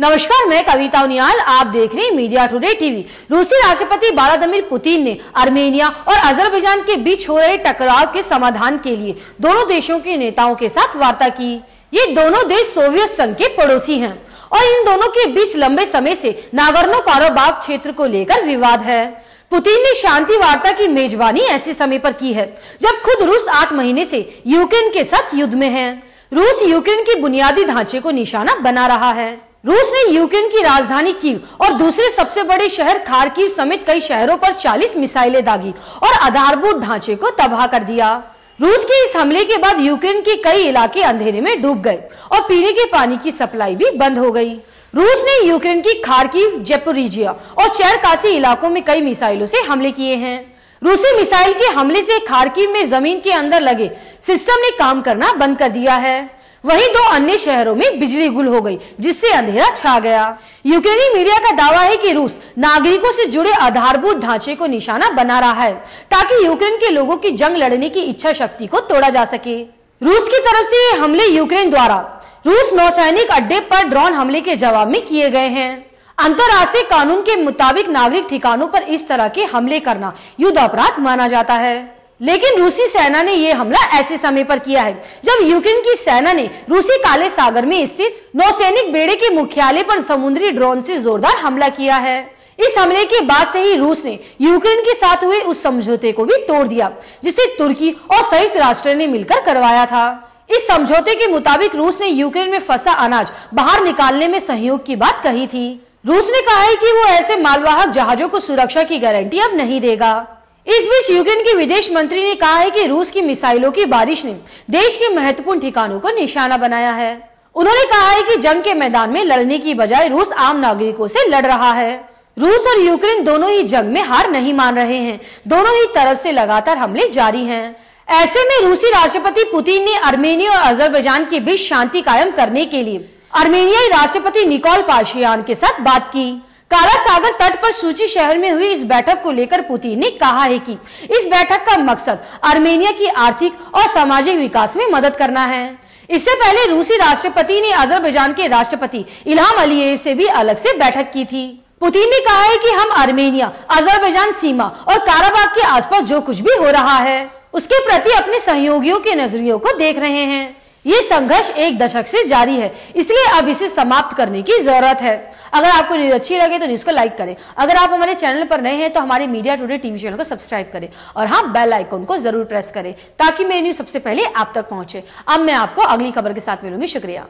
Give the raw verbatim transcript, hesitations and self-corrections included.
नमस्कार, मैं कविता उनियाल, आप देख रहे हैं मीडिया टुडे टीवी। रूसी राष्ट्रपति व्लादिमीर पुतिन ने आर्मेनिया और अजरबैजान के बीच हो रहे टकराव के समाधान के लिए दोनों देशों के नेताओं के साथ वार्ता की। ये दोनों देश सोवियत संघ के पड़ोसी हैं और इन दोनों के बीच लंबे समय से नागोर्नो काराबाख क्षेत्र को लेकर विवाद है। पुतिन ने शांति वार्ता की मेजबानी ऐसे समय पर की है जब खुद रूस आठ महीने से यूक्रेन के साथ युद्ध में है। रूस यूक्रेन के बुनियादी ढांचे को निशाना बना रहा है। रूस ने यूक्रेन की राजधानी कीव और दूसरे सबसे बड़े शहर खारकीव समेत कई शहरों पर चालीस मिसाइलें दागी और आधारभूत ढांचे को तबाह कर दिया। रूस के इस हमले के बाद यूक्रेन के कई इलाके अंधेरे में डूब गए और पीने के पानी की सप्लाई भी बंद हो गई। रूस ने यूक्रेन की खारकीव, ज़ेपोरिज़िया और चेरकासी इलाकों में कई मिसाइलों से हमले किए हैं। रूसी मिसाइल के हमले से खारकीव में जमीन के अंदर लगे सिस्टम ने काम करना बंद कर दिया है। वहीं दो अन्य शहरों में बिजली गुल हो गई जिससे अंधेरा छा गया। यूक्रेनी मीडिया का दावा है कि रूस नागरिकों से जुड़े आधारभूत ढांचे को निशाना बना रहा है ताकि यूक्रेन के लोगों की जंग लड़ने की इच्छा शक्ति को तोड़ा जा सके। रूस की तरफ से ये हमले यूक्रेन द्वारा रूस नौसैनिक अड्डे पर ड्रोन हमले के जवाब में किए गए हैं। अंतर्राष्ट्रीय कानून के मुताबिक नागरिक ठिकानों पर इस तरह के हमले करना युद्ध अपराध माना जाता है, लेकिन रूसी सेना ने यह हमला ऐसे समय पर किया है जब यूक्रेन की सेना ने रूसी काले सागर में स्थित नौसैनिक बेड़े के मुख्यालय पर समुद्री ड्रोन से जोरदार हमला किया है। इस हमले के बाद से ही रूस ने यूक्रेन के साथ हुए उस समझौते को भी तोड़ दिया जिसे तुर्की और संयुक्त राष्ट्र ने मिलकर करवाया था। इस समझौते के मुताबिक रूस ने यूक्रेन में फंसा अनाज बाहर निकालने में सहयोग की बात कही थी। रूस ने कहा है कि वो ऐसे मालवाहक जहाजों को सुरक्षा की गारंटी अब नहीं देगा। इस बीच यूक्रेन के विदेश मंत्री ने कहा है कि रूस की मिसाइलों की बारिश ने देश के महत्वपूर्ण ठिकानों को निशाना बनाया है। उन्होंने कहा है कि जंग के मैदान में लड़ने की बजाय रूस आम नागरिकों से लड़ रहा है। रूस और यूक्रेन दोनों ही जंग में हार नहीं मान रहे हैं। दोनों ही तरफ से लगातार हमले जारी हैं। ऐसे में रूसी राष्ट्रपति पुतिन ने आर्मेनिया और अजरबैजान के बीच शांति कायम करने के लिए आर्मेनियाई राष्ट्रपति निकोल पाशियान के साथ बात की। काला सागर तट पर सोची शहर में हुई इस बैठक को लेकर पुतिन ने कहा है कि इस बैठक का मकसद आर्मेनिया की आर्थिक और सामाजिक विकास में मदद करना है। इससे पहले रूसी राष्ट्रपति ने अजरबैजान के राष्ट्रपति इल्हाम अलीयेव से भी अलग से बैठक की थी। पुतिन ने कहा है कि हम आर्मेनिया, अजरबैजान सीमा और काराबाख के आसपास जो कुछ भी हो रहा है उसके प्रति अपने सहयोगियों के नजरियों को देख रहे हैं। ये संघर्ष एक दशक से जारी है, इसलिए अब इसे समाप्त करने की जरूरत है। अगर आपको न्यूज अच्छी लगे तो न्यूज को लाइक करें। अगर आप हमारे चैनल पर नए हैं तो हमारे मीडिया टुडे टीवी चैनल को सब्सक्राइब करें और हाँ, बेल आइकॉन को जरूर प्रेस करें ताकि मेरी न्यूज सबसे पहले आप तक पहुंचे। अब मैं आपको अगली खबर के साथ मिलूंगी। शुक्रिया।